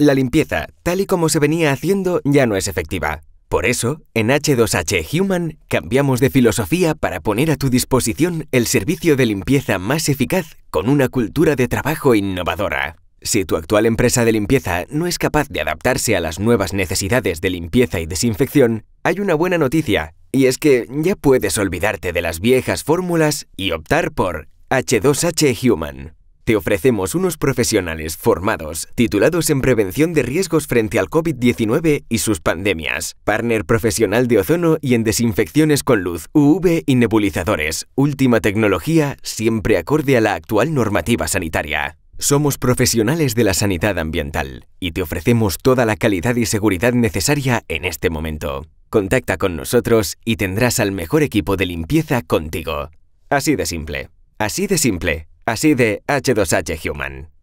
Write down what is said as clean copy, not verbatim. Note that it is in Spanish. La limpieza, tal y como se venía haciendo, ya no es efectiva. Por eso, en H2H Human, cambiamos de filosofía para poner a tu disposición el servicio de limpieza más eficaz con una cultura de trabajo innovadora. Si tu actual empresa de limpieza no es capaz de adaptarse a las nuevas necesidades de limpieza y desinfección, hay una buena noticia, y es que ya puedes olvidarte de las viejas fórmulas y optar por H2H Human. Te ofrecemos unos profesionales formados, titulados en prevención de riesgos frente al COVID-19 y sus pandemias, partner profesional de ozono y en desinfecciones con luz, UV y nebulizadores, última tecnología siempre acorde a la actual normativa sanitaria. Somos profesionales de la sanidad ambiental y te ofrecemos toda la calidad y seguridad necesaria en este momento. Contacta con nosotros y tendrás al mejor equipo de limpieza contigo. Así de simple. Así de simple. Así de H2H Human.